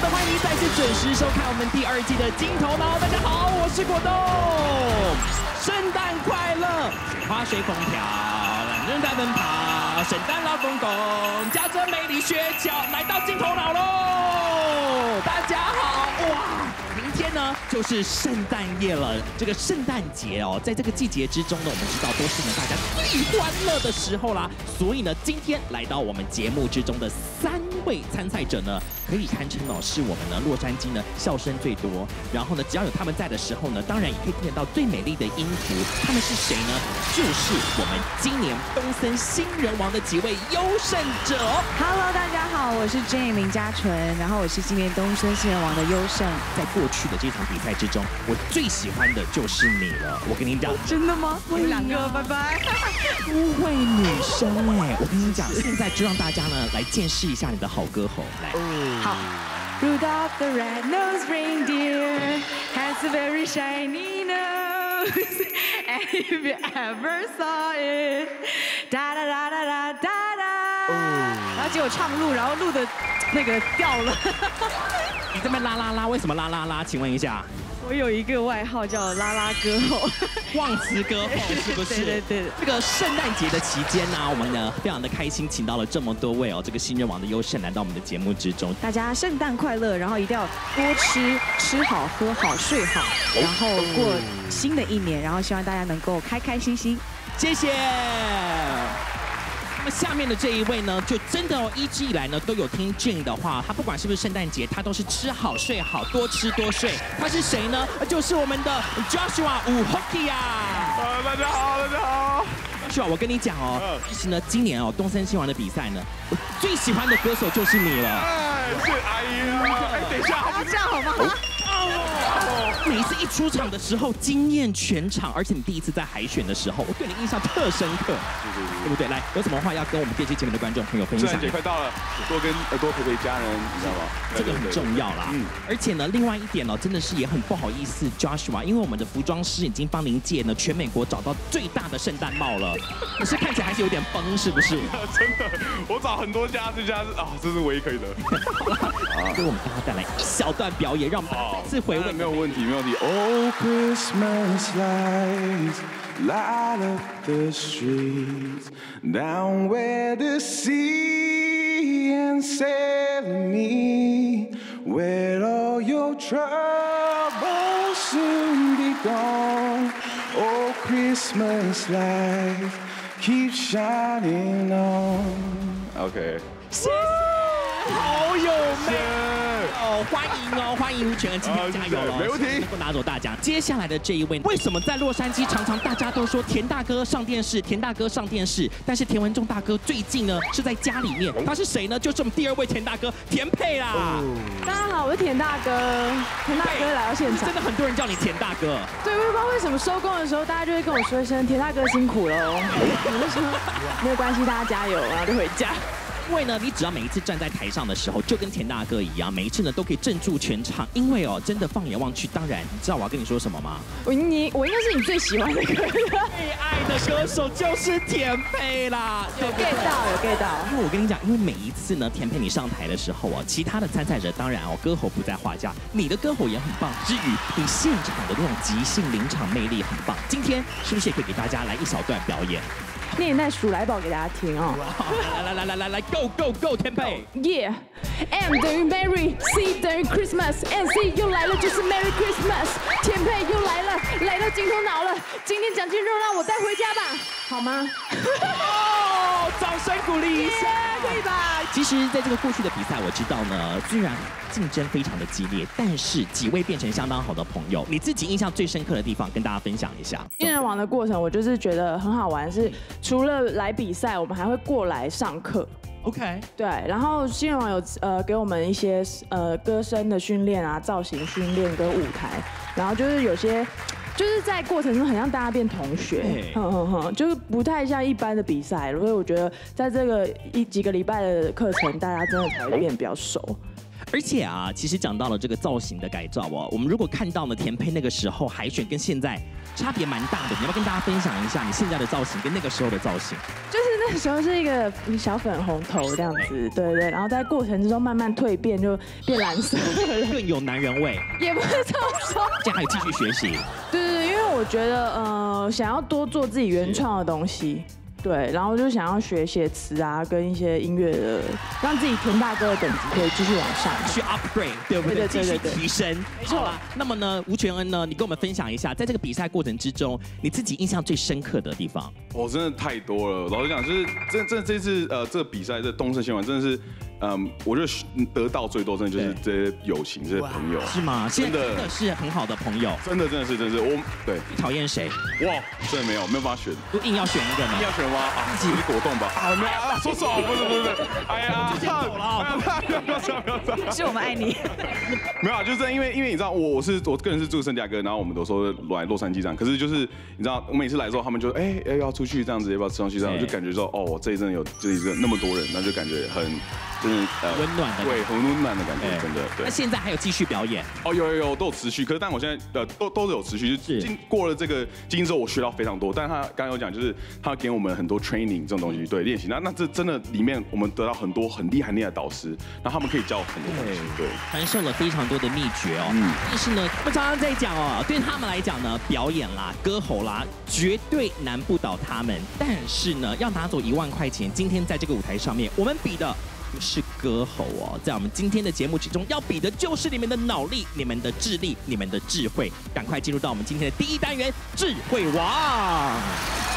好的，欢迎再次准时收看我们第二季的金头脑。大家好，我是果冻。圣诞快乐！花水空调，男人大奔跑，圣诞老公公夹着美丽雪橇来到金头脑喽。大家好，哇！ 今天呢，就是圣诞夜了。这个圣诞节哦，在这个季节之中呢，我们知道都是呢大家最欢乐的时候啦。所以呢，今天来到我们节目之中的3位参赛者呢，可以堪称哦是我们呢洛杉矶呢笑声最多。然后呢，只要有他们在的时候呢，当然也可以听得到最美丽的音符。他们是谁呢？就是我们今年东森新人王的几位优胜者。Hello， 大家好，我是 Jane 林嘉纯，然后我是今年东森新人王的优胜。在过去 的这场比赛之中，我最喜欢的就是你了。我跟你讲，真的吗？我们两个拜拜。不会女生哎，我跟你讲，现在就让大家呢来见识一下你的好歌喉。来，好 ，Rudolph the Red-Nosed Reindeer has a very shiny nose, and if you ever saw it, da da da da da da. 然后结果唱录，然后录的那个掉了。 你这边啦啦啦，为什么啦啦啦？请问一下，我有一个外号叫啦啦歌后，忘词歌后是不是？对对对。这个圣诞节的期间呢，我们呢非常的开心，请到了这么多位哦，这个新人王的优胜来到我们的节目之中。大家圣诞快乐，然后一定要多吃，吃好喝好睡好，然后过新的一年，然后希望大家能够开开心心。谢谢。 下面的这一位呢，就真的哦，一直以来呢都有听 Jane 的话，他不管是不是圣诞节，他都是吃好睡好，多吃多睡。他是谁呢？就是我们的 Joshua Wu Hoki 啊！大家好，大家好。Joshua， 我跟你讲哦，其实呢，今年哦东森新人王的比赛呢，我最喜欢的歌手就是你了。哎，是阿姨啊！哎，等一下，这样好吗？哦，每次一出场的时候惊艳全场，而且你第一次在海选的时候，我对你印象特深刻。 对不对？来，有什么话要跟我们电视前面的观众朋友分享？圣诞节快到了，多跟多陪陪家人，你知道吗？这个很重要啦。嗯，而且呢，另外一点呢，真的是也很不好意思 ，Joshua， 因为我们的服装师已经帮您借呢全美国找到最大的圣诞帽了，可是看起来还是有点崩，是不是？真的，我找很多家，这家是啊，这是唯一可以的。给我们大家带来一小段表演，让我们大家再次回味。没有问题，没有问题。Oh Christmas lights. Light up the streets down where the sea and save me, where all your troubles soon be gone. Oh, Christmas light keep shining on. Okay. 好友们，哦，欢迎哦，欢迎全今天加油了，没问题，能够拿走大奖。接下来的这一位，为什么在洛杉矶常常大家都说田大哥上电视，田大哥上电视，但是田文仲大哥最近呢是在家里面，他是谁呢？就是我们第2位田大哥田沛啦。大家好，我是田大哥，田大哥来到现场，真的很多人叫你田大哥。对，我也不知道为什么收工的时候大家就会跟我说一声田大哥辛苦喽，我就说没有关系，大家加油，然后就回家。 因为呢，你只要每一次站在台上的时候，就跟田大哥一样，每一次呢都可以镇住全场。因为哦，真的放眼望去，当然，你知道我要跟你说什么吗？我应该是你最喜欢的歌手，最爱的歌手就是田沛啦。有 get 到，有 get 到。因为我跟你讲，因为每一次呢，田沛你上台的时候哦，其他的参赛者当然哦，歌喉不在话下，你的歌喉也很棒。之余，你现场的那种即兴临场魅力很棒。今天是不是也可以给大家来一小段表演？ 念一段鼠来宝给大家听哦！来来来来来 ，Go Go Go， 田沛 ！Yeah， M 等于 Merry，C 等于 Christmas，N C 又来了就是 Merry Christmas。田沛又来了，来到金头脑了，今天奖金就让我带回家吧，好吗？哦，掌声鼓励一下，可以吧？其实，在这个过去的比赛，我知道呢，虽然竞争非常的激烈，但是几位变成相当好的朋友。你自己印象最深刻的地方，跟大家分享一下。新人王的过程，我就是觉得很好玩，是。 除了来比赛，我们还会过来上课。OK， 对，然后新人王有给我们一些歌声的训练啊、造型训练跟舞台，然后就是有些就是在过程中很像大家变同学，就是不太像一般的比赛，所以我觉得在这个几个礼拜的课程，大家真的才变比较熟。而且啊，其实讲到了这个造型的改造哦，我们如果看到呢，田蓓那个时候海选跟现在差别蛮大的，你要不要跟大家分享一下你现在的造型跟那个时候的造型？就是那个时候是一个小粉红头这样子，对对，然后在过程之中慢慢蜕变，就变蓝色，更有男人味，也不是这么说，这样还有继续学习。对对对，因为我觉得想要多做自己原创的东西。 对，然后就想要学写词啊，跟一些音乐的，让自己田大哥的等级可以继续往上，去 upgrade， 对不对？继续提升。没错啦。那么呢，吴全恩呢，你跟我们分享一下，在这个比赛过程之中，你自己印象最深刻的地方？哦，真的太多了。老实讲，就是这次这个比赛这东胜县玩真的是，我觉得得到最多真的就是这些友情，这些朋友。是吗？真的是很好的朋友。真的是我对。你讨厌谁？哇，真的没有办法选。都硬要选一个呢？要选。 啊，自己是果冻吧？啊，没有啊，说错了，不是，哎呀，直接走了啊！不要，是我们爱你。没有啊，就是因为你知道，我个人是住圣地亚哥，然后我们都说来洛杉矶这样，可是就是你知道，我每次来的时候，他们就哎要出去这样子，要不要吃东西这样，就感觉说哦，这一阵有这一阵那么多人，那就感觉很就是温暖的，对，很温暖的感觉，真的。那现在还有继续表演？哦，有都有持续，可是但我现在都有持续，就过了这个经历之后，我学到非常多。但是他刚刚有讲，就是他给我们 很多 training 这种东西，对练习，那这真的里面我们得到很多很厉害的导师，然后他们可以教很多东西，对，传授了非常多的秘诀哦。嗯，但是呢，我常常在讲哦，对他们来讲呢，表演啦、歌喉啦，绝对难不倒他们。但是呢，要拿走1万块钱，今天在这个舞台上面，我们比的不是歌喉哦，在我们今天的节目之中，要比的就是你们的脑力、你们的智力、你们的智慧。赶快进入到我们今天的第一单元——智慧王。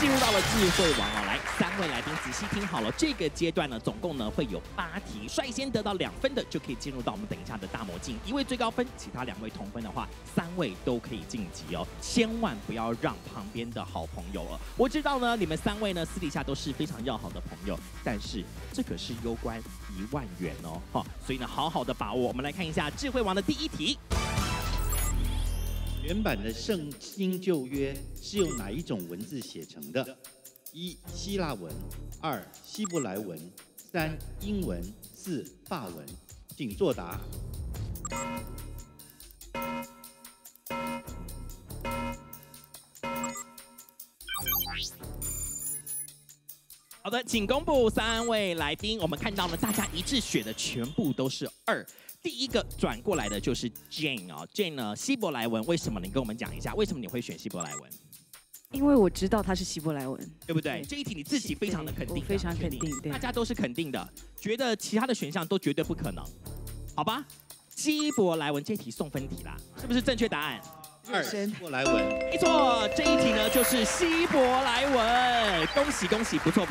进入到了智慧王哦，来3位来宾仔细听好了，这个阶段呢，总共呢会有8题，率先得到2分的就可以进入到我们等一下的大魔镜，1位最高分，其他2位同分的话，3位都可以晋级哦，千万不要让旁边的好朋友哦。我知道呢，你们3位呢私底下都是非常要好的朋友，但是这可是攸关1万元哦，哈，所以呢好好的把握。我们来看一下智慧王的第1题。 原版的圣经旧约是用哪一种文字写成的？1希腊文，2希伯来文，3英文，4法文。请作答。好的，请公布3位来宾。我们看到呢，大家一致选的全部都是2。 第一个转过来的就是 Jane 啊 ，Jane 呢希伯来文为什么？你跟我们讲一下，为什么你会选希伯来文？因为我知道它是希伯来文，对不对？这一题你自己非常的肯定，我非常肯定，大家都是肯定的，觉得其他的选项都绝对不可能，好吧？希伯来文这一题送分题啦，是不是正确答案？2希伯来文，没错，这一题呢就是希伯来文，恭喜恭喜，不错。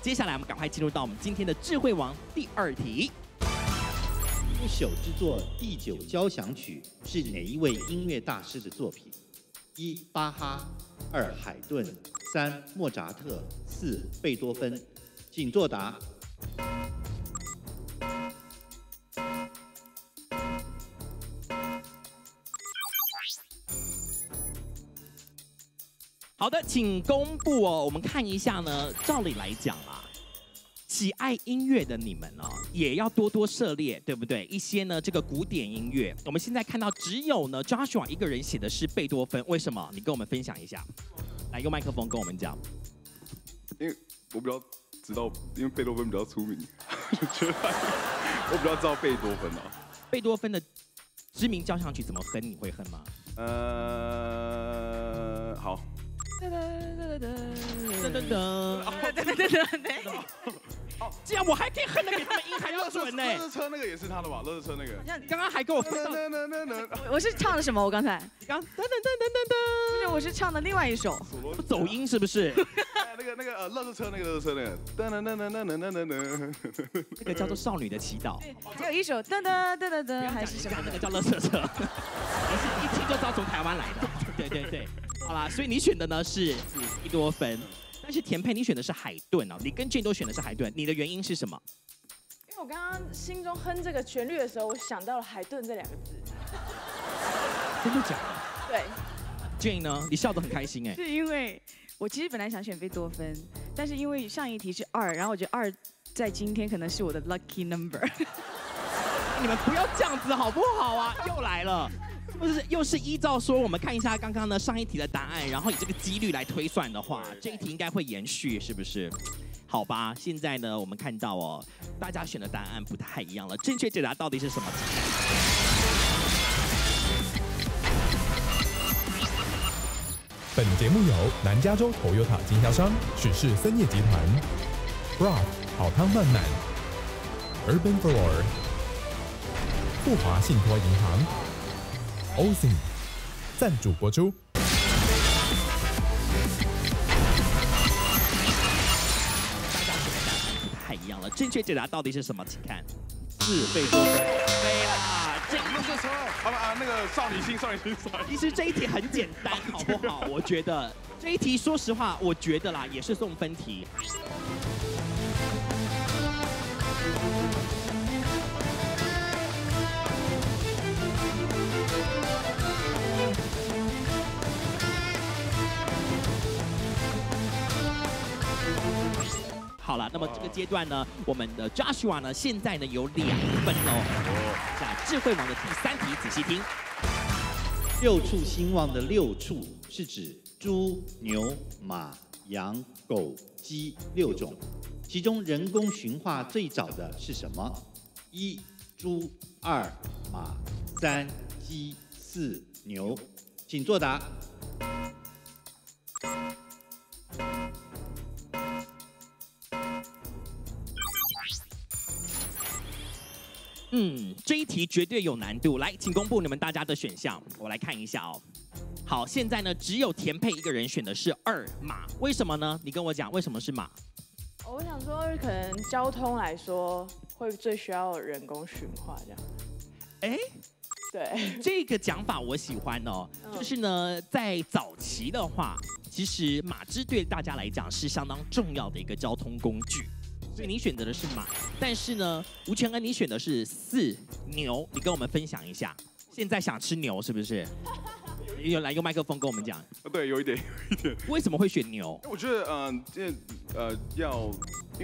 接下来我们赶快进入到我们今天的智慧王第2题。不朽之作《第九交响曲》是哪一位音乐大师的作品？1巴哈，2海顿，3莫扎特，4贝多芬。请作答。 好的，请公布哦。我们看一下呢，照理来讲啊，喜爱音乐的你们哦，也要多多涉猎，对不对？一些呢，这个古典音乐，我们现在看到只有呢 Joshua 一个人写的是贝多芬，为什么？你跟我们分享一下。来，用麦克风跟我们讲。因为我比较知道，因为贝多芬比较出名，我比较知道贝多芬啊。贝多芬的知名交响曲怎么哼？你会哼吗？好。 噔噔噔噔噔噔噔噔！哦，这样我还可以恨得给他们阴寒热水呢。乐车那个也是他的吧？乐车那个。你刚刚还给我分到。我是唱的什么？我刚才。你刚等等等等等等。不是，我是唱的另外一首。走音是不是？那个乐车那个乐车那个。等等等等等等等等。那个叫做《少女的祈祷》。还有一首等等等等等还是什么？那个叫乐车车。你是一听就知道从台湾来的。对对对。好啦，所以你选的呢是一多芬。 但是田佩，你选的是海顿哦，你跟俊都选的是海顿，你的原因是什么？因为我刚刚心中哼这个旋律的时候，我想到了海顿这两个字。真的假的？对。Jane 呢？你笑得很开心哎。是因为我其实本来想选贝多芬，但是因为上一题是2，然后我觉得2在今天可能是我的 lucky number。你们不要这样子好不好啊？又来了。 又是依照说，我们看一下刚刚呢上一题的答案，然后以这个几率来推算的话，这一题应该会延续，是不是？好吧，现在呢我们看到哦，大家选的答案不太一样了，正确解答到底是什么？本节目由南加州Toyota经销商许氏森业集团、Rudolph 好汤慢慢、urbanfloor、富华信托银行。 OSIM 赞助播出。大家选的答案不太一样了，正确解答到底是什么？请看，是贝多芬。对啦，这是什么？啊，那个少女心，少女心，少女心。其实这一题很简单，好不好？我觉得这一题，说实话，我觉得啦，也是送分题。 好了，那么这个阶段呢，我们的 Joshua 呢，现在呢有2分哦。那智慧王的第3题，仔细听。六畜兴旺的六畜是指猪、牛、马、羊、狗、鸡6种，其中人工驯化最早的是什么？1猪，2马，3鸡，4牛，请作答。 这一题绝对有难度。来，请公布你们大家的选项，我来看一下哦。好，现在呢，只有田佩一个人选的是2马，为什么呢？你跟我讲，为什么是马？我想说，可能交通来说会最需要人工驯化这样。哎，对，这个讲法我喜欢哦。就是呢，在早期的话，其实马只对大家来讲是相当重要的一个交通工具。 所以你选择的是马，但是呢，吴承恩你选的是4牛，你跟我们分享一下，现在想吃牛是不是？有来用麦克风跟我们讲。对，有一点。为什么会选牛？我觉得，因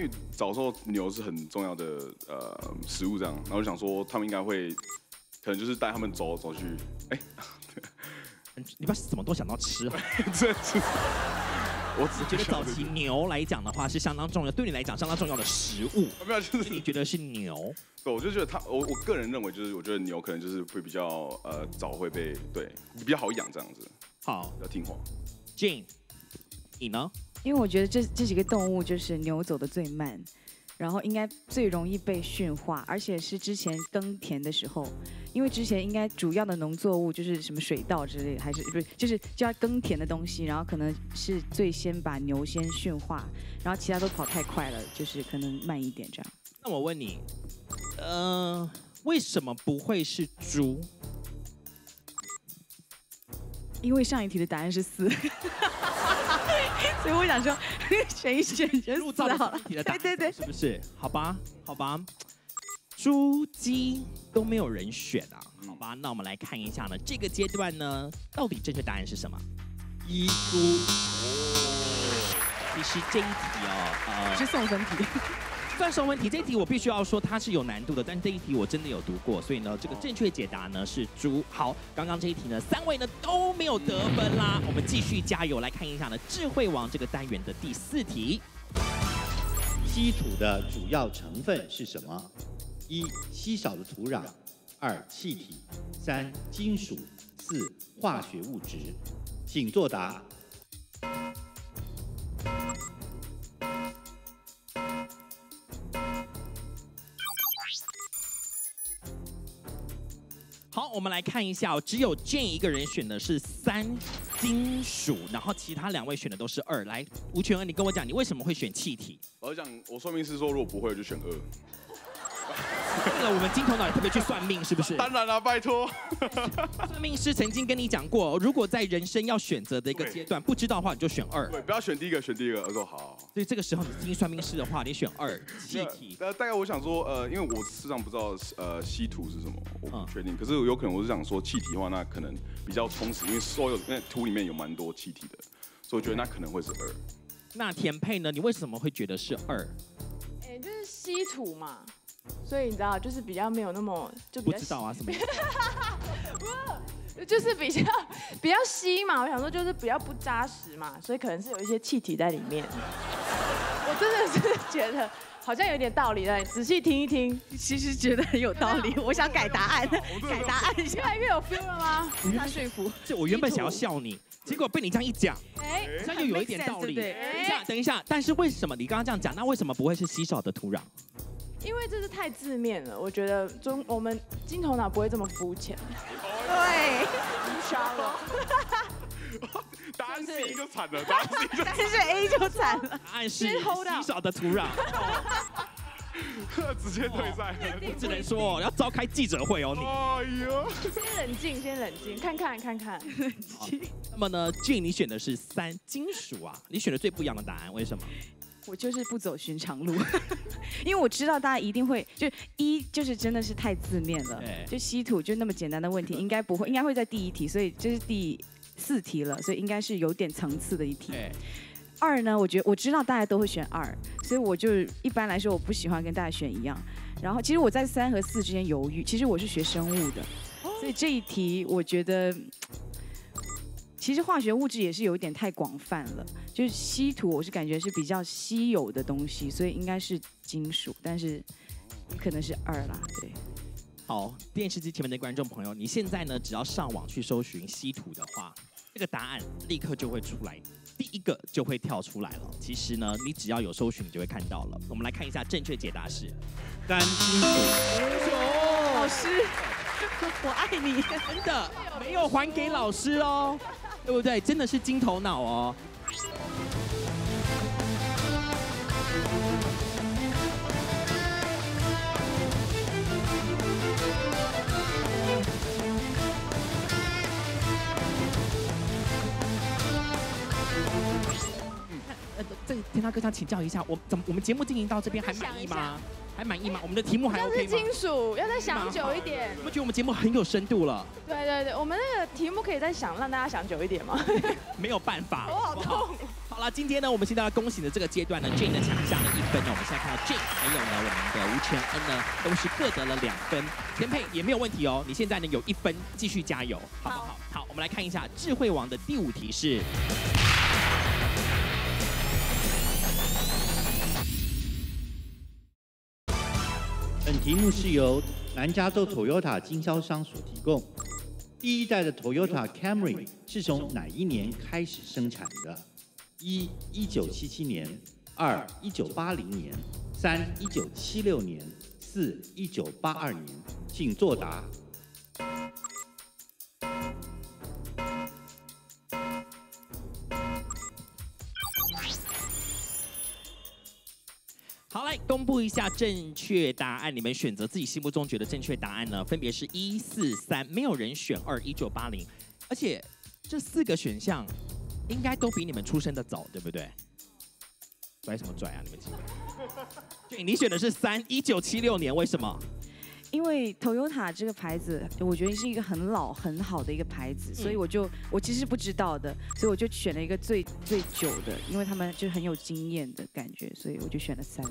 为早时候牛是很重要的食物这样，然后就想说他们应该会，可能就是带他们走走去，哎，你不要什么都想到吃啊。这是。 我只觉得早期牛来讲的话是相当重要，对你来讲相当重要的食物。没有，就是你觉得是牛。对，我就觉得我个人认为就是，我觉得牛可能就是会比较早会被对比较好养这样子。好，比较听话。Jane， 你呢？因为我觉得这几个动物就是牛走得最慢，然后应该最容易被驯化，而且是之前耕田的时候，因为之前应该主要的农作物就是什么水稻之类，还是不是就是要耕田的东西，然后可能是最先把牛先驯化，然后其他都跑太快了，就是可能慢一点这样。那我问你，为什么不会是猪？因为上一题的答案是4。所以我想说，选一选入灶好了。对对对，是不是？好吧，好吧，猪、鸡都没有人选啊。好吧，那我们来看一下呢，这个阶段呢，到底正确答案是什么？1猪。其实这一题哦，是送分题。算送分题，这一题我必须要说它是有难度的，但这一题我真的有读过，所以呢，这个正确解答呢是猪。好，刚刚这一题呢，3位呢都没有得分啦，我们继续加油，来看一下呢智慧王这个单元的第4题，稀土的主要成分是什么？1稀少的土壤，2气体，3金属，4化学物质，请作答。好，我们来看一下哦，只有 Jane 一个人选的是3金属，然后其他2位选的都是2。来，吴全恩，你跟我讲，你为什么会选气体？我讲，我算命师说，如果不会，我就选2。为了我们金头脑也特别去算命，是不是？当然了，拜托。算命师曾经跟你讲过，如果在人生要选择的一个阶段，不知道的话，你就选2。对，不要选第一个，选第一个。我说好。所以这个时候你听算命师的话，你选2。气体。大概我想说，因为我事实上不知道稀土是什么，我不确定。可是有可能我是想说气体的话，那可能比较充实，因为土里面有蛮多气体的，所以我觉得那可能会是2。那田佩呢？你为什么会觉得是2？哎，就是稀土嘛。 所以你知道，就是比较没有那么就不知道啊什么，不就是比较稀嘛。我想说就是比较不扎实嘛，所以可能是有一些气体在里面。我真的是觉得好像有点道理了，仔细听一听，其实觉得很有道理。我想改答案，改答案，越来越有 feel 了吗？他说服，就我原本想要笑你，结果被你这样一讲，哎，这就有一点道理。等一下，但是为什么你刚刚这样讲？那为什么不会是稀少的土壤？ 因为这是太字面了，我觉得我们金头脑不会这么肤浅。对，刷了。答案是 A 就惨了，答案是 A 就惨了。答案是稀少的土壤。直接退赛，我只能说要召开记者会哦，你。哎呦，先冷静，看看。那么呢，俊，你选的是3金属啊，你选的最不一样的答案，为什么？ 我就是不走寻常路，因为我知道大家一定会就就是真的是太字面了，就稀土就那么简单的问题，应该不会，应该会在第一题，所以这是第4题了，所以应该是有点层次的一题。2呢，我知道大家都会选2，所以我就一般来说我不喜欢跟大家选一样。然后其实我在3和4之间犹豫，其实我是学生物的，所以这一题我觉得。 其实化学物质也是有一点太广泛了，就是稀土，我是感觉是比较稀有的东西，所以应该是金属，但是可能是2啦，对。好，电视机前面的观众朋友，你现在呢，只要上网去搜寻稀土的话，这个答案立刻就会出来，第一个就会跳出来了。其实呢，你只要有搜寻，你就会看到了。我们来看一下正确解答是3金属。老师，我爱你，真的没有还给老师哦。 对不对？真的是金头脑哦。天大哥想请教一下，我们节目进行到这边还满意吗？还满意吗？我们的题目还 OK 吗？要是金属，要再想久一点。我们觉得我们节目很有深度了。对，我们那个题目可以再想，让大家想久一点吗？没有办法。我好痛。好了，今天呢，我们现在要恭喜的这个阶段呢 ，Jane 呢抢下了1分呢。我们现在看到 Jane 还有呢我们的吴全恩呢，都是各得了2分。田佩也没有问题哦，你现在呢有1分，继续加油，好不好？好，我们来看一下智慧王的第5题是。 本题目是由南加州 Toyota 经销商所提供。第1代的 Toyota Camry 是从哪一年开始生产的？11977年，21980年，31976年，41982年。请作答。好，来公布一下正确答案。你们选择自己心目中觉得正确答案呢，分别是1、4、3，没有人选21980，而且这4个选项应该都比你们出生的早，对不对？拽什么拽啊？你们几个？对，你选的是31976年，为什么？ 因为 Toyota 这个牌子，我觉得是一个很老、很好的一个牌子，所以我其实不知道的，所以我就选了一个最久的，因为他们就很有经验的感觉，所以我就选了3。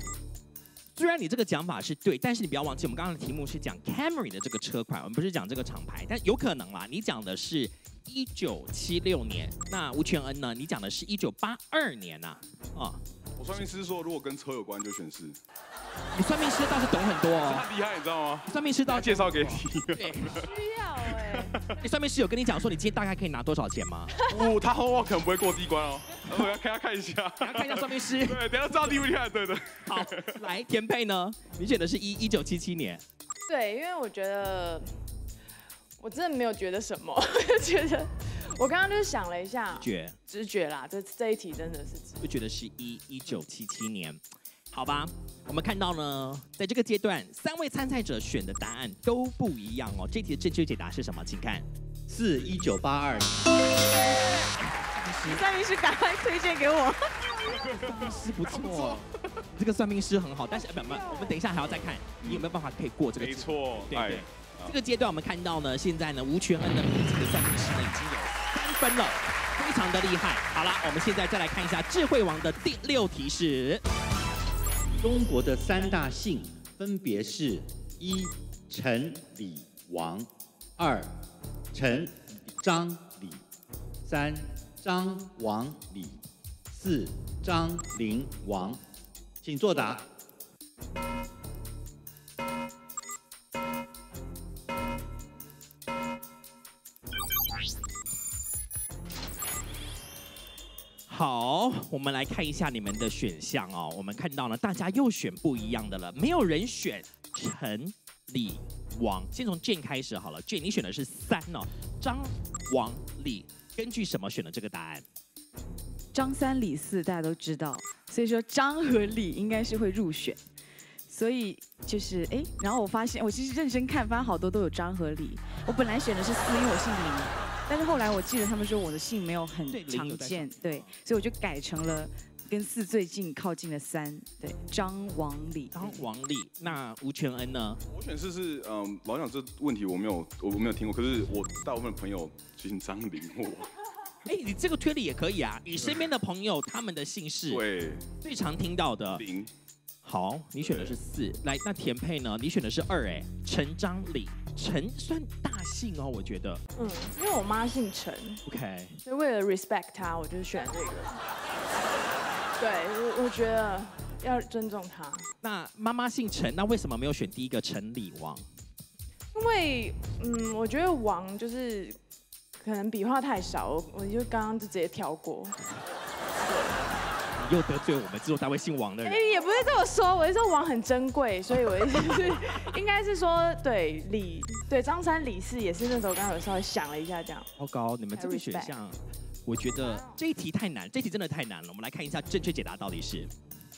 虽然你这个讲法是对，但是你不要忘记，我们刚刚的题目是讲 Camry 的这个车款，我们不是讲这个厂牌，但有可能啦，你讲的是1976年，那吴全恩呢？你讲的是1982年呐，啊。 我算命师说，如果跟车有关就选4。你算命师倒是懂很多哦，他厉害，你知道吗？算命师倒介绍给你。对，需要哎。你算命师有跟你讲说你今天大概可以拿多少钱吗？哦，他后可能不会过第一关哦，我要给他看一下。给他看一下算命师。对，等下知道厉不厉害，对的。好，来田佩呢？你选的是1977年。对，因为我觉得。我真的没有觉得什么，就觉得我刚刚就是想了一下，直觉啦，这一题真的是直觉，我觉得是1977年。 好吧，我们看到呢，在这个阶段，3位参赛者选的答案都不一样哦。这题的正确解答是什么？请看，1982年。算命师，赶快推荐给我。算命师不错，这个算命师很好，但是我们等一下还要再看你有没有办法可以过这个。没错，对。这个阶段我们看到呢，现在呢，吴全恩的名字的算命师呢已经有3分了，非常的厉害。好了，我们现在再来看一下智慧王的第6题是。 中国的3大姓分别是：1、陈、李、王；2、陈、张、李；3、张、王、李；4、张、林、王。请作答。好，我们来看一下你们的选项哦。我们看到呢，大家又选不一样的了，没有人选陈、李、王。先从Jane开始好了，Jane你选的是3哦，张、王、李。根据什么选的这个答案？张3李4大家都知道，所以说张和李应该是会入选。所以就是然后我发现我其实认真看，发现好多都有张和李。我本来选的是4，因为我姓林。 但是后来我记得他们说我的姓没有很常见，对，所以我就改成了跟4最近靠近的3，对，张王李。张王李，那吴全恩呢？我选是老蒋这问题我没有听过，可是我大部分朋友就姓张李或王。你这个推理也可以啊，你身边的朋友他们的姓氏，对，最常听到的林。好，你选的是4，来，那田佩呢？你选的是2，陈张李。 陈算大姓哦，我觉得。因为我妈姓陈 ，OK， 所以为了 respect 她，我就选这个。对，我觉得要尊重她。那妈妈姓陈，那为什么没有选第一个陈李王？因为我觉得王就是可能笔画太少，我就刚刚就直接跳过。你又得罪我们制作单位姓王的人。也不是这么说，我是说王很珍贵，所以我应该是说对李对张3李4也是那时候刚刚有稍微想了一下这样。糟糕，你们这个选项，我觉得这一题太难，这一题真的太难了。我们来看一下正确解答到底是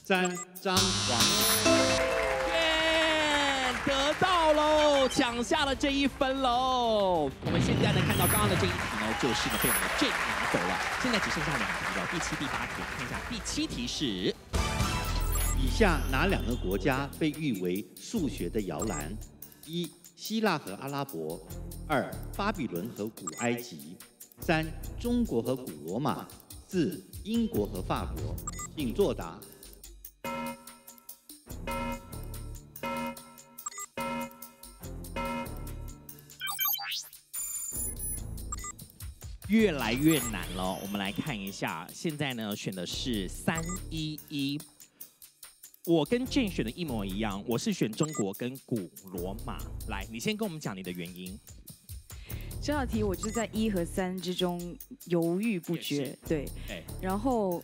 3张王。耶，得到喽，抢下了这1分喽。我们现在呢看到刚刚的这一题呢，就是被我们的Jane。 走了，现在只剩下2题了，第7、第8题。看一下第7题是：以下哪2个国家被誉为数学的摇篮？1、希腊和阿拉伯；2、巴比伦和古埃及；3、中国和古罗马；4、英国和法国。请作答。 越来越难了，我们来看一下，现在呢选的是311，我跟Jane选的一模一样，我是选中国跟古罗马。来，你先跟我们讲你的原因。这道题我就是在1和3之中犹豫不决，对，然后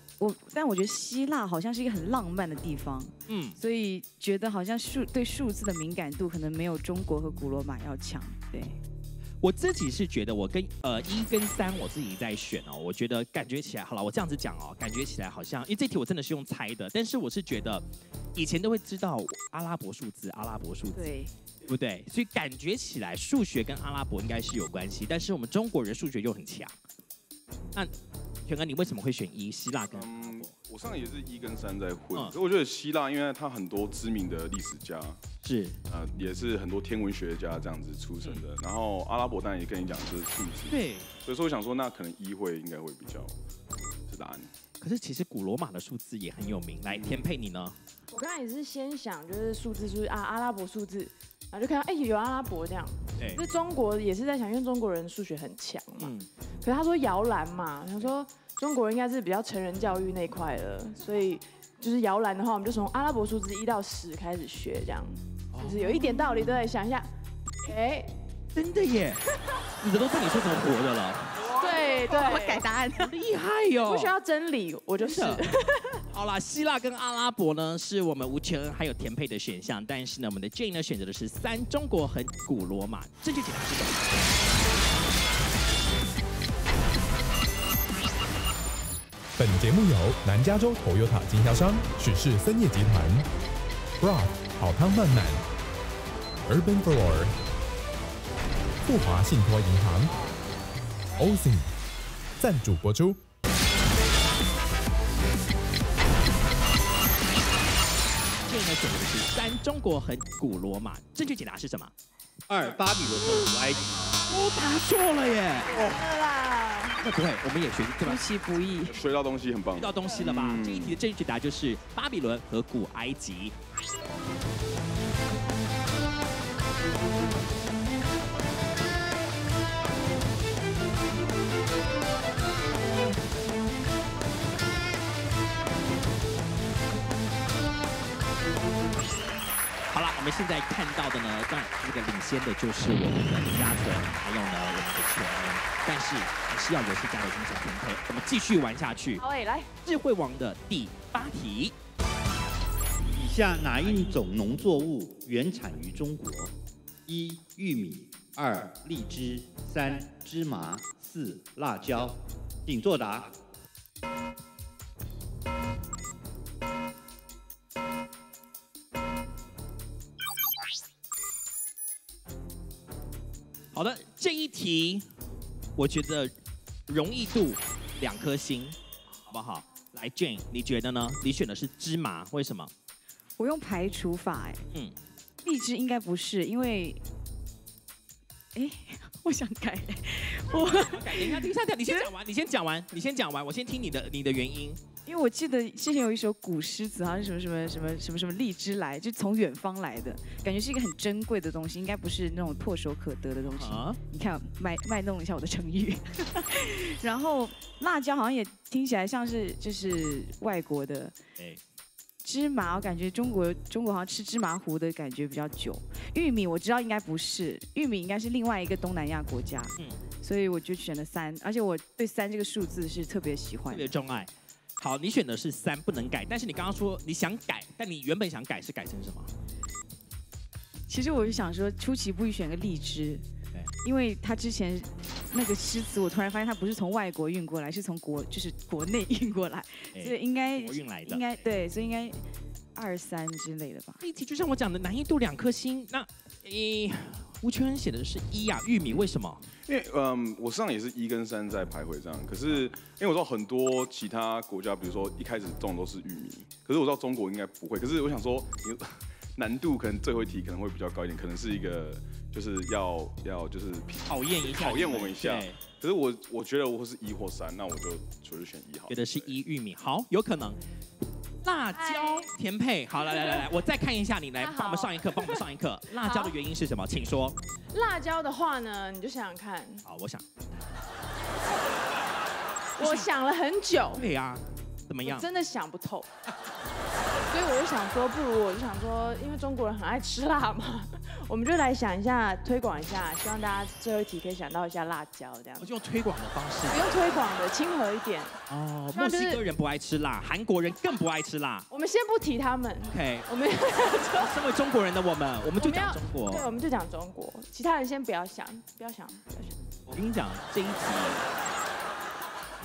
但我觉得希腊好像是一个很浪漫的地方，所以觉得好像对数字的敏感度可能没有中国和古罗马要强，对。 我自己是觉得，我跟1跟3我自己在选哦，我觉得感觉起来，好了，我这样子讲哦，感觉起来好像，因为这题我真的是用猜的，但是我是觉得，以前都会知道阿拉伯数字，对，对不对？所以感觉起来数学跟阿拉伯应该是有关系，但是我们中国人数学又很强。那全哥，你为什么会选希腊跟阿拉伯？我上来也是1跟3在混，所以我觉得希腊，因为它很多知名的历史家。 是，也是很多天文学家这样子出身的。然后阿拉伯当然也跟你讲就是数字，对，所以说我想说，那可能应该会比较是答案。可是其实古罗马的数字也很有名。来，田佩你呢？我刚才也是先想就是数字啊，阿拉伯数字，然后就看到有阿拉伯这样。对，那中国也是在想，因为中国人数学很强嘛。可是他说摇篮嘛，想说中国人应该是比较成人教育那块了，所以就是摇篮的话，我们就从阿拉伯数字1到10开始学这样。 就是有一点道理，对，想一下，真的耶，你的都被你说成活的了，对，我改答案，厉害哟，不需要真理，我就是。好啦，希腊跟阿拉伯呢是我们吴全恩还有田佩的选项，但是呢，我们的Jane呢选择的是3中国和古罗马，正确解答是什么？本节目由南加州Toyota经销商许氏森业集团、Rudolph 好汤慢慢、urbanfloor、富华信托银行、OSIM 赞助播出。这个选择是三，中国和古罗马，正确解答是什么？二，巴比伦和古埃及。我答错了耶！错啦。 那不会，我们也学对吧？出其不意，学到东西很棒。学到东西了吧？这一题的正确答案就是巴比伦和古埃及。好了，我们现在看到的呢，当然这个领先的就是我们的林家屯，还有呢我们的全恩。 但是还是要有些家的精神分配。我们继续玩下去。好，来智慧王的第八题。以下哪一种农作物原产于中国？一、玉米；二、荔枝；三、芝麻；四、辣椒。请作答。好的，这一题。 我觉得容易度2颗星，好不好？来 ，Jane， 你觉得呢？你选的是芝麻，为什么？我用排除法，哎，荔枝应该不是，因为，哎，我想改，我改，等一下，等一下，你先讲完，我先听你的原因。因为我记得之前有一首古诗词，好像是什么荔枝来，就从远方来的，感觉是一个很珍贵的东西，应该不是那种唾手可得的东西。啊、你看，卖弄一下我的成语。然后辣椒好像也听起来像是就是外国的。哎、芝麻我感觉中国好像吃芝麻糊的感觉比较久。玉米我知道应该不是，玉米应该是另外一个东南亚国家。嗯，所以我就选了3，而且我对3这个数字是特别喜欢，特别钟爱。 好，你选的是3，不能改。但是你刚刚说你想改，但你原本想改是改成什么？其实我就想说，出其不意选个荔枝，因为他之前那个诗词，我突然发现他不是从外国运过来，是从国内运过来，所以应该应该对，所以应该2、3之类的吧。这一题就像我讲的，难易度2颗星。那吴全恩写的是1啊，玉米为什么？ 因为我身上也是1跟3在徘徊这样，可是因为我知道很多其他国家，比如说一开始种的都是玉米，可是我知道中国应该不会，可是我想说，难度可能最后一题可能会比较高一点，可能是一个就是就是考验我们一下。可是我觉得我是1或3，那我就选1好。觉得是1玉米，好，有可能。 辣椒甜配，好，来，我再看一下你，来帮我们上一课，辣椒的原因是什么？请说。辣椒的话呢，你就想想看。好，我想了很久。对呀，怎么样？真的想不透。所以我就想说，不如我就想说，因为中国人很爱吃辣嘛，我们就来想一下，推广一下，希望大家最后一题可以想到一下辣椒这样。我就用推广的方式，不用推广的，亲和一点。哦，墨西哥人不爱吃辣，韩国人更不爱吃辣。我们先不提他们。OK， 我们身为中国人的我们就讲中国。对，我们就讲中国，其他人先不要想。我跟你讲，这一题，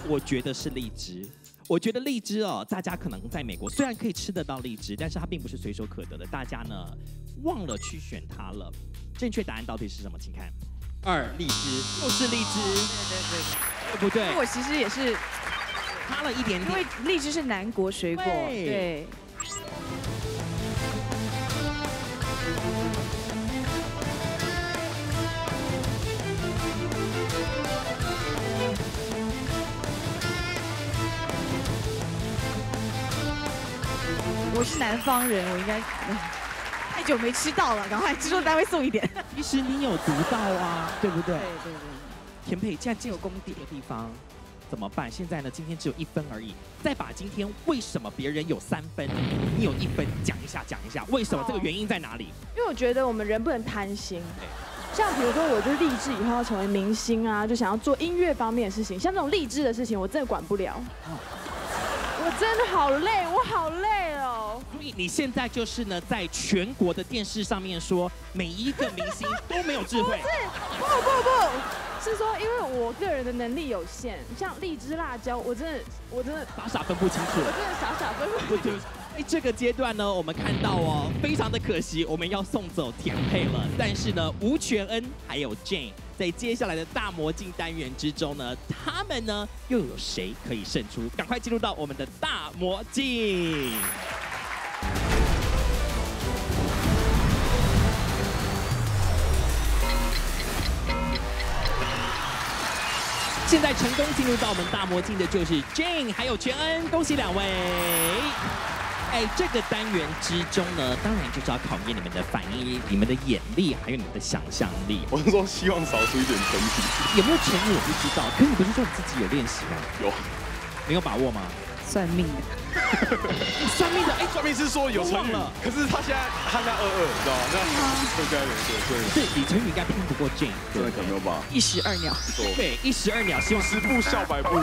我觉得是荔枝。 我觉得荔枝哦，大家可能在美国虽然可以吃得到荔枝，但是它并不是随手可得的。大家呢忘了去选它了。正确答案到底是什么？请看，2荔枝，就是荔枝。对，不对？我其实也是差了一点点，因为荔枝是南国水果。对。 我是南方人，我应该太久没吃到了，赶快制作单位送一点。其实你有读到啊，对不对？对。甜配现在进有功底的地方怎么办？现在呢？今天只有1分而已。再把今天为什么别人有3分，你有1分，讲一下，为什么？这个原因在哪里？因为我觉得我们人不能贪心。 像比如说，我就立志以后要成为明星啊，就想要做音乐方面的事情。像这种励志的事情，我真的管不了。我真的好累，我好累哦。所以你现在就是呢，在全国的电视上面说，每一个明星都没有智慧。不是，不，是说，因为我个人的能力有限，像荔枝辣椒，我真的傻傻分不清楚，我真的傻傻分不清楚。这个阶段呢，我们看到哦，非常的可惜，我们要送走田佩了。但是呢，吴全恩还有 Jane 在接下来的大魔镜单元之中呢，他们呢又有谁可以胜出？赶快进入到我们的大魔镜。 现在成功进入到我们大魔镜的就是 Jane 还有全恩，恭喜两位！哎，这个单元之中呢，当然就是要考验你们的反应力、你们的眼力，还有你们的想象力。我是说，希望少出一点成绩。有没有成语我不知道，可你不是说你自己有练习吗？有，你有把握吗？算命的，算命的，哎，算命是说有成语，可是他现在他在22，你知道吗？那应该有对，对，你成语应该拼不过 Jane， 真的可能吧？1石2鸟，对，1石2鸟，希望10步笑百步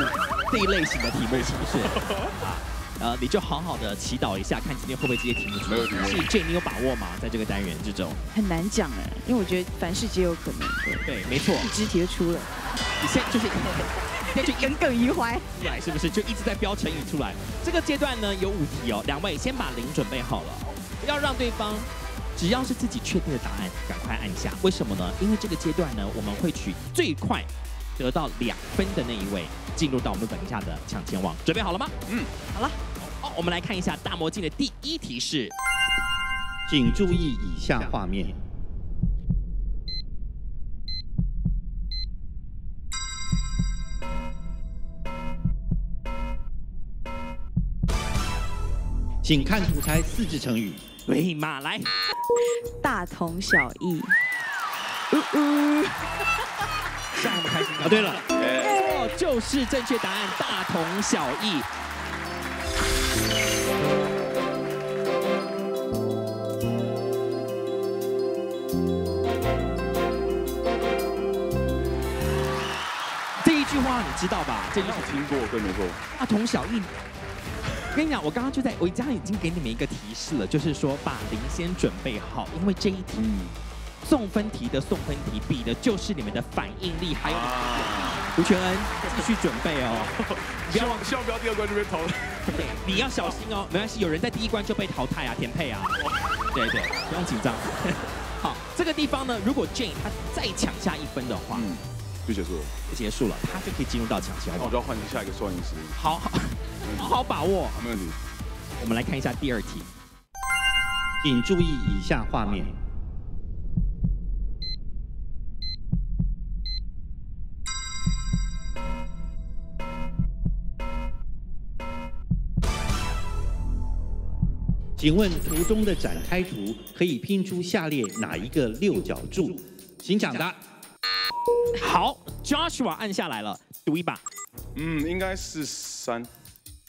这一类型的题目是不是？你就好好的祈祷一下，看今天会不会这些题目。没有题目。所以 Jane 你有把握吗？在这个单元之中？很难讲哎，因为我觉得凡事皆有可能。对，没错。一只题出了，你现在就是。 那就耿耿于怀，来是不是就一直在标成语出来？这个阶段呢有5题哦，两位先把铃准备好了，不要让对方，只要是自己确定的答案，赶快按下。为什么呢？因为这个阶段呢，我们会取最快得到2分的那一位进入到我们等一下的抢钱王，准备好了吗？嗯，好了。好，我们来看一下大魔镜的第1题是，请注意以下画面。 请看图猜4字成语。喂马来，大同小异。这样我们开心啊！对了，哦，就是正确答案，大同小异。这一句话你知道吧？这句我听过，对，没错。大同小异。 我跟你讲，我刚刚就在，我刚刚已经给你们一个提示了，就是说把铃先准备好，因为这一题送分题的送分题比的就是你们的反应力，还有你们的眼力。吴全恩继续准备哦，希望不要第2关就被淘汰。对，你要小心哦，没关系，有人在第1关就被淘汰啊，田佩啊。对对，不用紧张。好，这个地方呢，如果 Jane 他再抢下1分的话，就结束了，就结束了，他就可以进入到抢先。那我就要换下一个算命师。好好。 好好把握，没问题。我们来看一下第2题，请注意以下画面。请问图中的展开图可以拼出下列哪一个6角柱？请抢答。好 ，Joshua 按下来了，赌一把。嗯，应该是3。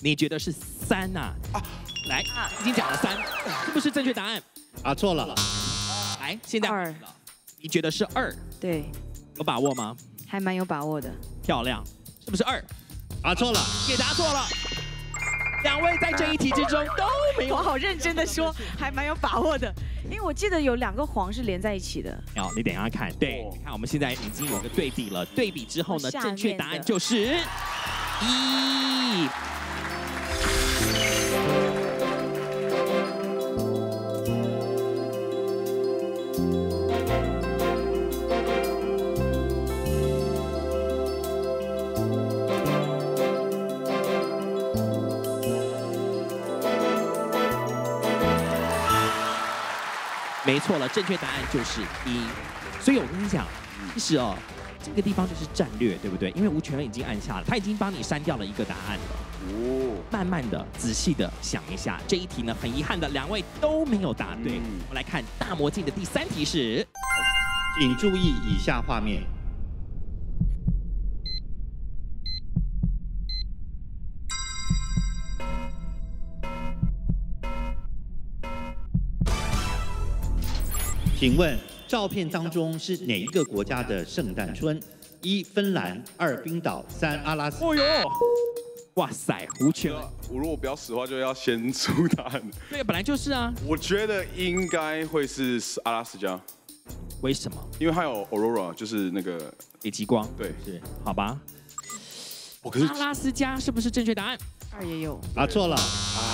你觉得是3呐？啊，来，已经讲了3，是不是正确答案？啊，错了。来，现在2，你觉得是2？对，有把握吗？还蛮有把握的。漂亮，是不是2？啊，错了，也答错了。两位在这一题之中都没有。我好认真的说，还蛮有把握的，因为我记得有2个黄是连在一起的。哦，你等一下看，对，你看我们现在已经有个对比了，对比之后呢，正确答案就是1。 没错了，正确答案就是1。所以我跟你讲，其实哦，这个地方就是战略，对不对？因为吴全恩已经按下了，他已经帮你删掉了一个答案了。哦，慢慢的、仔细的想一下，这一题呢，很遗憾的，2位都没有答对。我们来看大魔镜的第3题是，请注意以下画面。 请问照片当中是哪一个国家的圣诞村？1、芬兰；2、冰岛；3、阿拉斯。哦呦，哇塞，胡全！我如果不要死的话，就要先出答案。对，本来就是啊。我觉得应该会是阿拉斯加。为什么？因为它有 Aurora， 就是那个北极光。对，是，好吧。我可是阿拉斯加是不是正确答案？二也有啊，错了。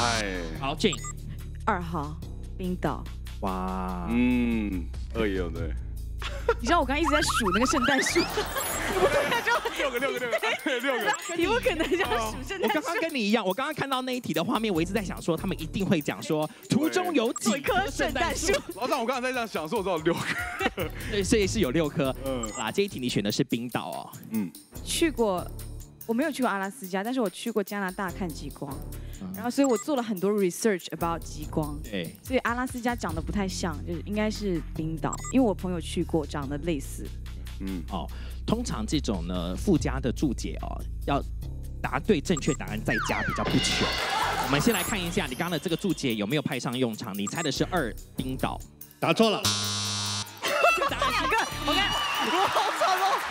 哎，好，进二号冰岛。哇，嗯，二也有对。 你知道我刚刚一直在数那个圣诞树，六个，你不可能这样数圣诞树。我刚刚跟你一样，我刚刚看到那一题的画面，我一直在想说，他们一定会讲说途中有几棵圣诞树。老张，我刚才在这样想说，我知道6棵，对，所以是有6棵。嗯，啊，这一题你选的是冰岛哦。嗯，去过，我没有去过阿拉斯加，但是我去过加拿大看极光。 然后，所以我做了很多 research about 极光，对，所以阿拉斯加长得不太像，就是应该是冰岛，因为我朋友去过，长得类似。嗯，哦，通常这种呢附加的注解哦，要答对正确答案再加比较不糗。我们先来看一下你刚刚的这个注解有没有派上用场？你猜的是2冰岛，答错了。答案2个，我看我好丑陋。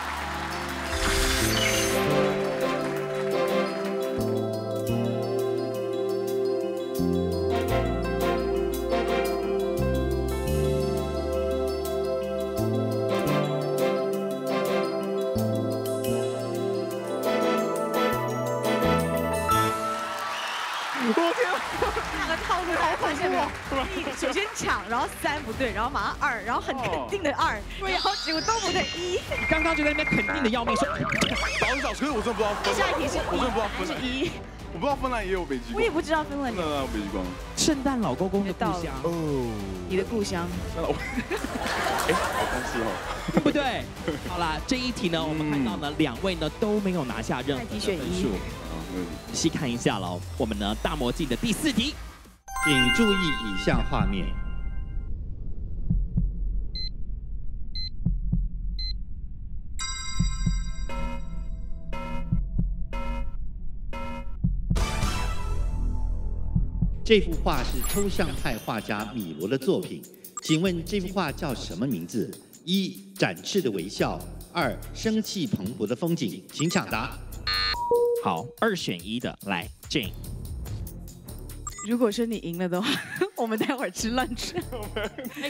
你首先抢，然后3不对，然后马上2，然后很肯定的2，然后结果都不对1。你刚刚就在那边肯定的要命说，找一找，可是我真不知道分。下一题是1，我不知道芬兰也有北极光。我也不知道芬兰有北极光。圣诞老公公的故乡哦，你的故乡。圣诞老公公，哎，好公司哦，对不对？好啦，这一题呢，我们看到呢，2位呢都没有拿下任何的分数。仔细看一下喽，我们呢大魔镜的第4题。 请注意以下画面。这幅画是抽象派画家米罗的作品，请问这幅画叫什么名字？1展翅的微笑，2生气蓬勃的风景，请抢答。好，2选1的，来 Jane。 如果说你赢了的话，我们待会儿吃 lunch。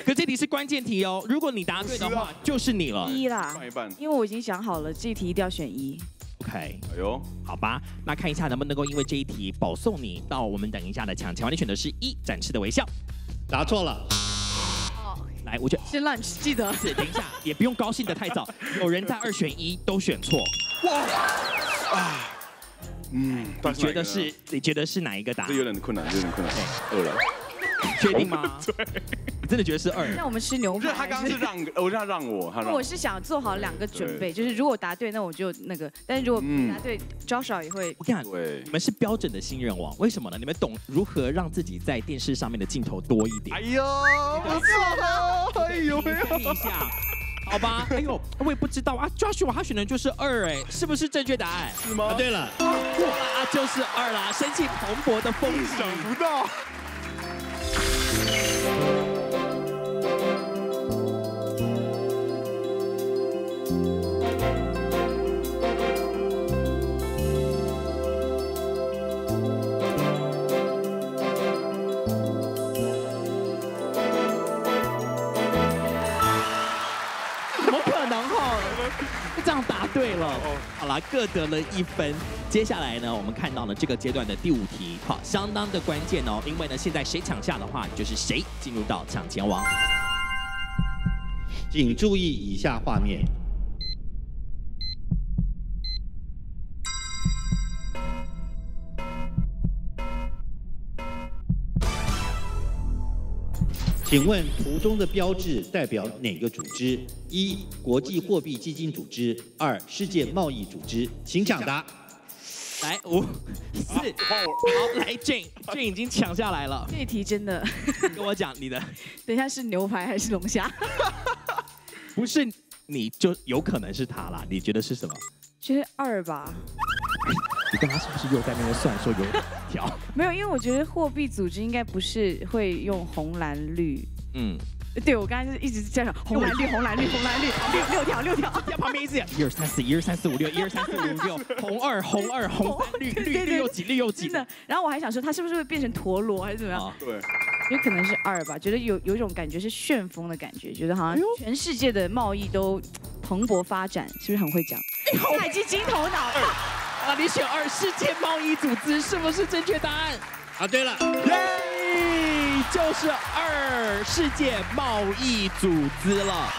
可这题是关键题哦，如果你答对的话，就是你了。1啦，半一半。因为我已经想好了，这一题一定要选1。OK， 哎呦，好吧，那看一下能不能够因为这一题保送你到我们等一下的抢。请问你选的是1展翅的微笑，答错了。哦，来，我觉得吃 lunch 记得。是，等一下也不用高兴得太早，有人在2选1都选错。哇，啊。 嗯，你觉得是？你觉得是哪一个答案？这有点困难，有点困难。2了，确定吗？对，你真的觉得是2？那我们吃牛排。他刚刚是让，我让我，他让。我是想做好2个准备，就是如果答对，那我就那个；但是如果答对 ，Joshua 也会。我跟你讲，你们是标准的新人王，为什么呢？你们懂如何让自己在电视上面的镜头多一点。哎呦，不错，哎呦，看一下。 好吧，哎呦，我也不知道啊。Joshua 他选的就是2，哎，是不是正确答案？是吗？对了，哇，就是2啦，生气蓬勃的风景，想不到。这样答对了，好啦，各得了1分。接下来呢，我们看到了这个阶段的第5题，好，相当的关键哦，因为呢，现在谁抢下的话，就是谁进入到抢钱王。请注意以下画面。 请问图中的标志代表哪个组织？1国际货币基金组织，2世界贸易组织，请抢答。来5、4，好，来 Jane 已经抢下来了。这一题真的，跟我讲你的。等一下是牛排还是龙虾？不是，你就有可能是它啦。你觉得是什么？觉得2吧。 你刚刚是不是又在那边算说有条？没有，因为我觉得货币组织应该不是会用红蓝绿。嗯，对，我刚才一直在想红蓝绿，红蓝绿，红蓝绿，6条。在旁边一直讲1、2、3、4，1、2、3、4、5、6，红2，红3，绿又几，真的。然后我还想说，它是不是会变成陀螺还是怎么样？对。也可能是二吧，觉得有一种感觉是旋风的感觉，觉得好像全世界的贸易都蓬勃发展，是不是很会讲？他已经金头脑啊！你选二，世界贸易组织是不是正确答案？啊，对了，耶，就是二，世界贸易组织了。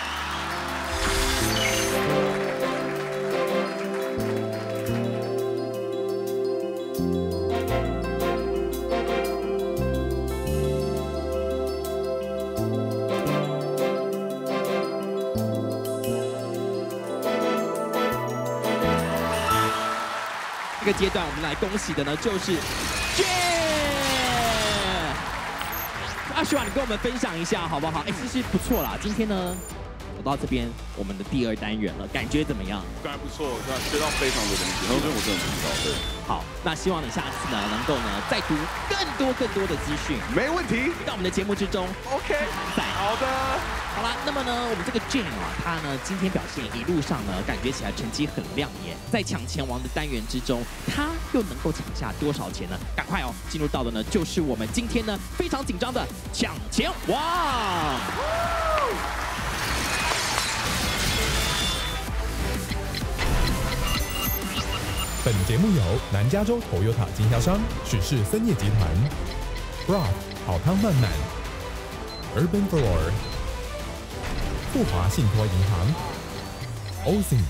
这个阶段，我们来恭喜的呢就是 Joshua， 你跟我们分享一下好不好？哎，其实不错啦。今天呢，走到这边我们的第二单元了，感觉怎么样？感觉不错，那学到非常多东西，因为我真的不知道。对，好，那希望你下次呢能够呢再读更多的资讯，没问题，到我们的节目之中。OK， 好的。 好啦，那么呢，我们这个 Jane 啊，他呢今天表现一路上呢，感觉起来成绩很亮眼，在抢钱王的单元之中，他又能够抢下多少钱呢？赶快哦，进入到的呢就是我们今天呢非常紧张的抢钱王。本节目由南加州Toyota经销商许氏森业集团、Rudolph 好汤慢慢、urbanfloor。 富华信托银行 OSIM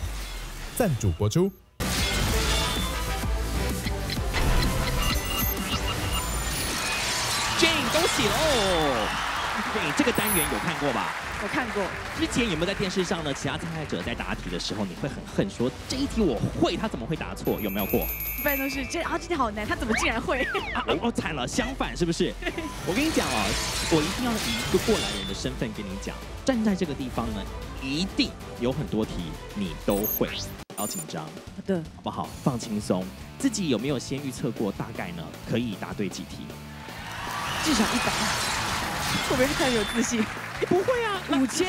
赞助播出。Jane， 恭喜喽！对，这个单元有看过吧？我看过。之前有没有在电视上呢？其他参赛者在答题的时候，你会很恨说这一题我会，他怎么会答错？有没有过？一般都是这啊，这题好难，他怎么竟然会？哦，惨了，相反是不是？我跟你讲哦，我一定要以一个过来人的身份跟你讲。 站在这个地方呢，一定有很多题你都会，不要紧张，好的，好不好？放轻松。自己有没有先预测过大概呢？可以答对几题？至少100。会不会太有自信？不会啊，5000。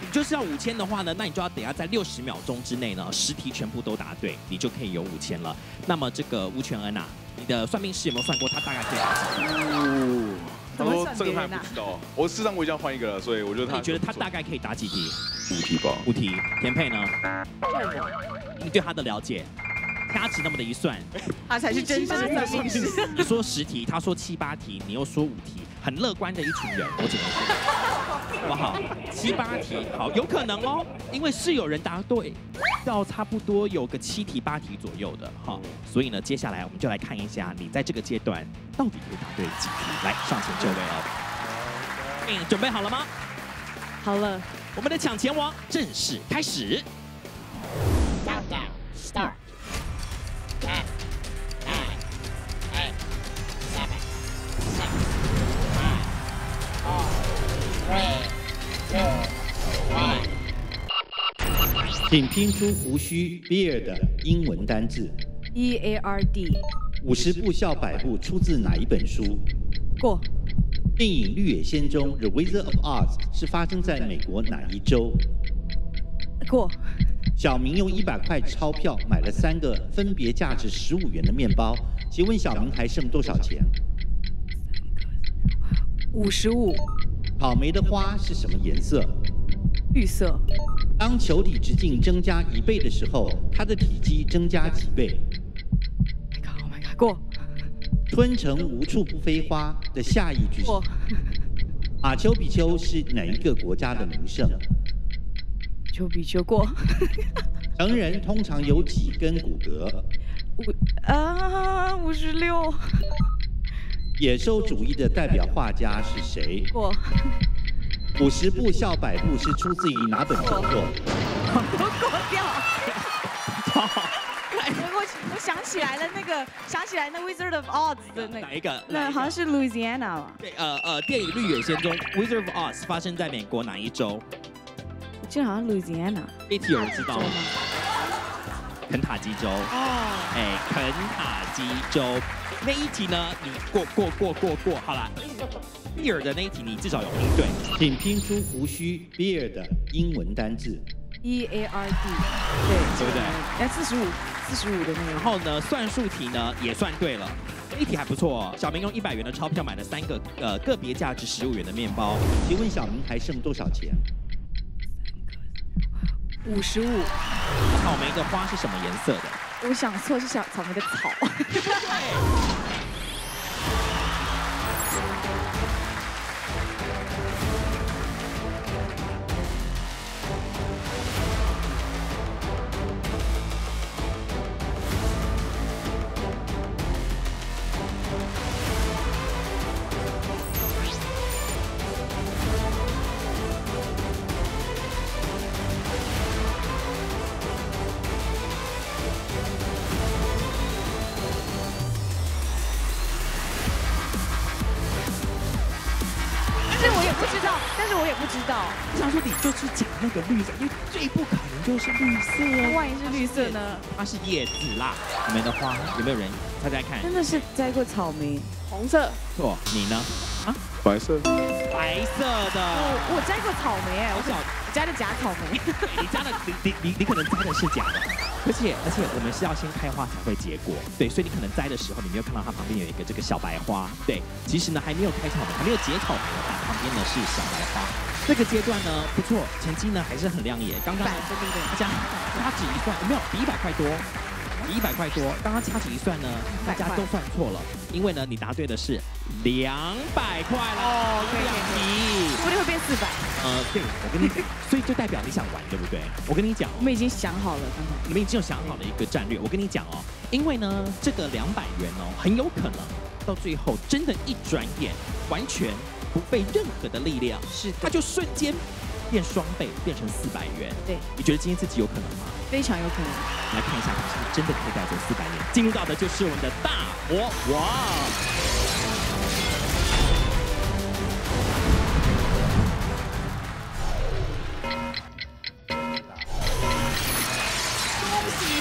你就是要5000的话呢，那你就要等下在60秒钟之内呢，10题全部都答对，你就可以有5000了。那么这个吴全恩啊，你的算命师有没有算过他大概可以答几题？ 他说这个他不知道，我事实上我已经要换一个了，所以我觉得他。你觉得他大概可以答几题？5题吧。5题。田佩呢？你对他的了解，掐指那么的一算，他才是真正的算命师。你说10题，他说7、8题，你又说5题，很乐观的一群人，我只能说，好不好？7、8题，好，有可能哦，因为是有人答对，到差不多有个7题、8题左右的哈，所以呢，接下来我们就来看一下你在这个阶段。 到底会答对几题？来，上前就位哦。嗯，准备好了吗？好了，我们的抢钱王正式开始。Countdown start. 10、9、8、7、6、5、4、3、2、1。请拼出胡须 beard 的英文单字。E-A-R-D。 50步笑百步出自哪一本书？过。电影《绿野仙踪》The Wizard of Oz 是发生在美国哪一州？过。小明用100块钞票买了3个分别价值15元的面包，请问小明还剩多少钱？55。草莓的花是什么颜色？绿色。当球体直径增加1倍的时候，它的体积增加几倍？ 过。春城无处不飞花的下一句是。过。马丘比丘是哪一个国家的名胜？丘比丘过。成人通常有几根骨骼？56。野兽主义的代表画家是谁？过。50步笑百步是出自于哪本著作？都过掉。我想起来了，那个想起来那 Wizard of Oz 的那个，哪一个？那好像是 Louisiana 吧？对，电影《绿野仙踪》Wizard of Oz 发生在美国哪一州？我记得好像 Louisiana。这题有人知道吗？肯塔基州。哦。哎，肯塔基州那一题呢？你过。好了 ，beard 的那一题你至少有拼对。请拼出胡须 beard 的英文单字。E-A-R-D。对，对不对？45。45的那个。然后呢，算术题呢也算对了，这一题还不错哦。小明用100元的钞票买了3个个别价值15元的面包。请问小明还剩多少钱？55。草莓的花是什么颜色的？我想错是小草莓的草。就是讲那个绿色，因为最不可能就是绿色啊！万一是绿色呢？它是叶子啦。你们的花有没有人猜猜看？真的是摘过草莓，红色。错，你呢？啊，白色。白色的。我摘过草莓哎，我摘的假草莓。你摘的，你可能摘的是假的，而且我们是要先开花才会结果，对，所以你可能摘的时候，你没有看到它旁边有一个这个小白花，对，其实呢还没有开草莓，还没有结草莓的话，旁边呢是小白花。 这个阶段呢不错，成绩呢还是很亮眼。刚刚大家掐指一算，没有比100块多，比100块多。刚刚掐指一算呢，大家都算错了，因为呢你答对的是200块了。哦，对对对，说不定会变400。对，我跟你讲，所以就代表你想玩，对不对？我跟你讲，我们已经想好了，刚才你们已经有想好了一个战略。我跟你讲哦，因为呢这个200元哦，很有可能到最后真的一转眼完全。 不费任何的力量，是它就瞬间变双倍，变成400元。对，你觉得今天自己有可能吗？非常有可能。来看一下，是不是真的可以带走400元？进入到的就是我们的大魔王。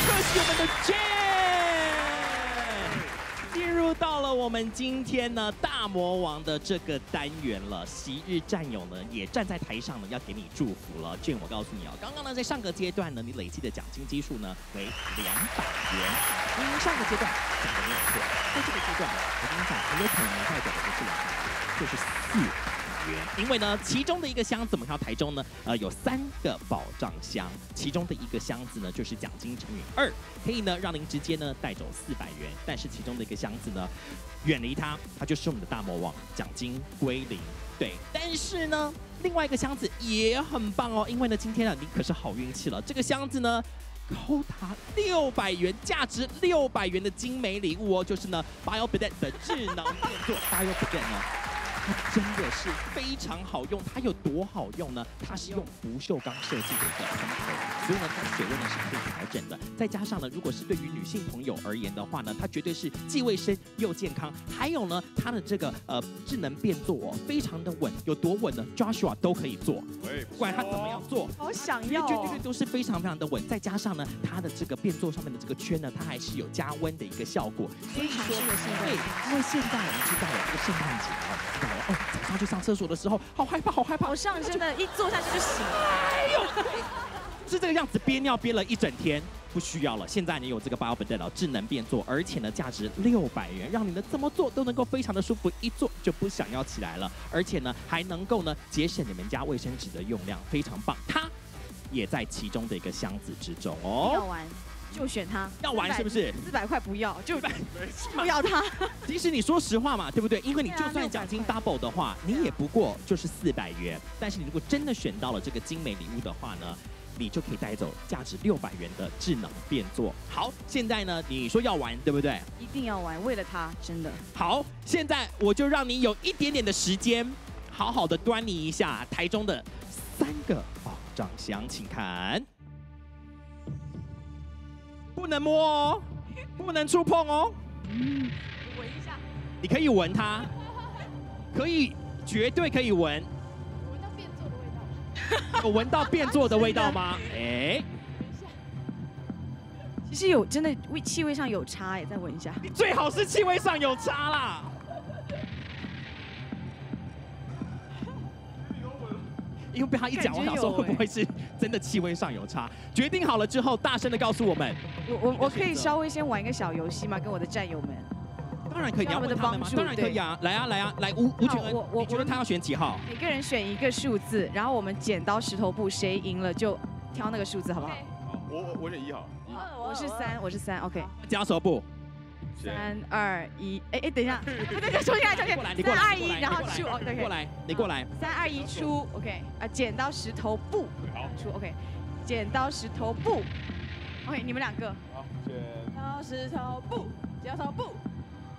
恭喜我们的 Jen 进入到了我们今天呢大。 大魔王的这个单元了，昔日战友呢也站在台上呢，要给你祝福了。Jen，我告诉你哦，刚刚呢在上个阶段呢，你累计的奖金基数呢为200元。因为上个阶段讲的没有错，在这个阶段我跟你讲，很有可能带走的不是200元，就是400元。因为呢，其中的一个箱子，我们看到台中呢，有3个保障箱，其中的一个箱子呢就是奖金乘以2，可以呢让您直接呢带走400元。但是其中的一个箱子呢。 远离他，他就是我们的大魔王，奖金归零。对，但是呢，另外一个箱子也很棒哦，因为呢，今天啊，你可是好运气了。这个箱子呢，高达600元，价值600元的精美礼物哦，就是呢 ，BioBed 的智能电座。BioBed 呢，它真的是非常好用。它有多好用呢？它是用不锈钢设计的一个喷头，所以呢，它的水温呢是可以调整的。 再加上呢，如果是对于女性朋友而言的话呢，它绝对是既卫生又健康。还有呢，它的这个智能变座哦，非常的稳，有多稳呢 ？Joshua 都可以做，不管他怎么样做，好想要，绝对都是非常的稳。再加上呢，它的这个变座上面的这个圈呢，它还是有加温的一个效果。所以说，对，因为现在我们知道了这个圣诞节哦，知道了哦，早上去上厕所的时候，好害怕，好害怕，好像真的，一坐下去就醒了，哎呦，是这个样子，憋尿憋了一整天。 不需要了，现在你有这个BioBed了，智能变座，而且呢，价值600元，让你呢怎么做都能够非常的舒服，一坐就不想要起来了，而且呢，还能够呢节省你们家卫生纸的用量，非常棒。它也在其中的一个箱子之中哦。要玩就选它，要玩是不是？400块不要，就不要它。其实你说实话嘛，对不对？因为你就算奖金 double 的话，你也不过就是400元。但是你如果真的选到了这个精美礼物的话呢？ 你就可以带走价值600元的智能变座。好，现在呢，你说要玩，对不对？一定要玩，为了它，真的。好，现在我就让你有一点点的时间，好好的端倪一下台中的3个保障箱，请看，不能摸哦，不能触碰哦。嗯，闻一下。你可以闻它，可以，绝对可以闻。 有闻到变座的味道吗？哎，其实有，真的味气味上有差哎，再闻一下。你最好是气味上有差啦。因为被他一讲，我想说会不会是真的气味上有差？决定好了之后，大声的告诉我们。我可以稍微先玩一个小游戏吗？跟我的战友们。当然可以，你要问他们吗？当然可以啊！来啊来啊来！吴群恩，你觉得他要选几号？每个人选一个数字，然后我们剪刀石头布，谁赢了就挑那个数字，好不好？好，我选1号。我是3 ，OK。加手布。3、2、1，哎，等一下，对，重新来，3、2、1，然后出 ，OK。过来，你过来。3、2、1，出 ，OK。啊，剪刀石头布。好，出 ，OK。剪刀石头布。 OK， 你们2个。好，剪刀石头布，剪刀石头布。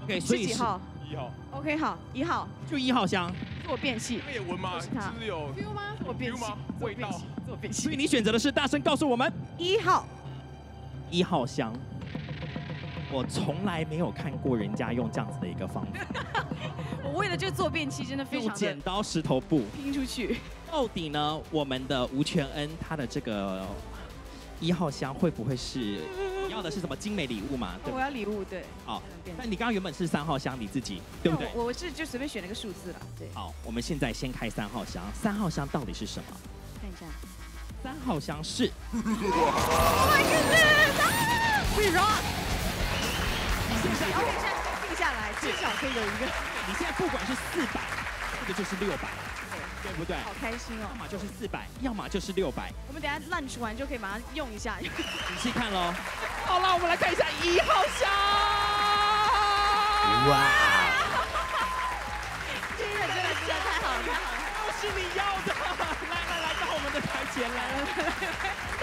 OK， 所以是几号？1号。OK， 好，1号。就1号香。自我辨析。那也闻吗？是他。是有 feel 吗？我辨析。味道。自我辨析。所以你选择的是大声告诉我们。1号。1号香。我从来没有看过人家用这样子的一个方法。我为了这个自我辨析，真的非常。用剪刀石头布拼出去。到底呢？我们的吴全恩他的这个。 1号箱会不会是你要的是什么精美礼物嘛？对，我要礼物，对。好，那你刚刚原本是3号箱，你自己对不对？我是就随便选了个数字了，对。好，我们现在先开3号箱，3号箱到底是什么？看一下，3号箱是。Oh my goodness！ We rock！ 现在定下来，至少可以有一个。你现在不管是400，这个就是600。 对不对？好开心哦！要么就是400，要么就是600。我们等下lunch完就可以马上用一下。仔细看喽。好了，我们来看一下1号箱。哇！真的太好了，太好了！就是你要的。来，到我们的台前来了。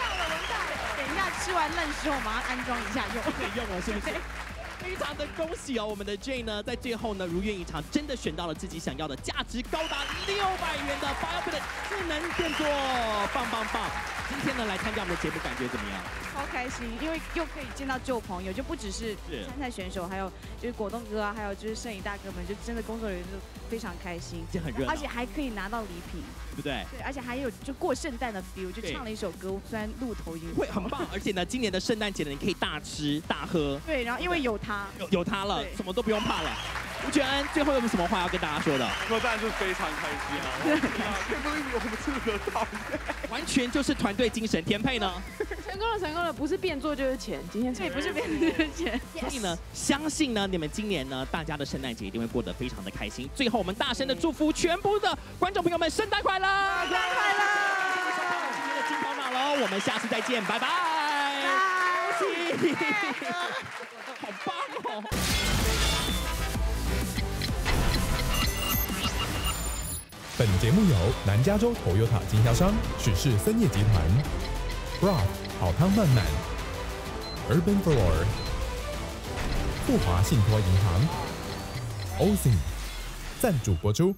闻到了。等一下吃完lunch之后，马上安装一下用。可以用了，是不是？ 非常的恭喜哦，我们的 J 呢，在最后呢如愿以偿，真的选到了自己想要的，价值高达600元的 BioBed 智能电桌，棒棒棒！今天呢来参加我们的节目，感觉怎么样？超开心，因为又可以见到旧朋友，就不只是参赛选手，还有就是果冻哥啊，还有就是摄影大哥们，就真的工作人员就非常开心，就很热闹，而且还可以拿到礼品，对不对？对，而且还有就过圣诞的 feel， 就唱了一首歌，虽然路头已经会很棒，而且呢，今年的圣诞节呢，你可以大吃大喝，对，然后因为有他。 有他了，什么都不用怕了。吴全恩最后有没有什么话要跟大家说的？我当然是非常开心啊！我们完全就是团队精神填配呢。成功了，不是变做就是钱。今天这不是变做就是钱。所以呢，相信呢，你们今年呢，大家的圣诞节一定会过得非常的开心。最后，我们大声的祝福全部的观众朋友们，圣诞快乐！圣诞快乐！今天的金头脑喽，我们下次再见，拜拜！好棒哦！本节目由南加州Toyota经销商许氏森业集团、Rudolph 好汤慢慢、urbanfloor、富华信托银行、OSIM 赞助播出。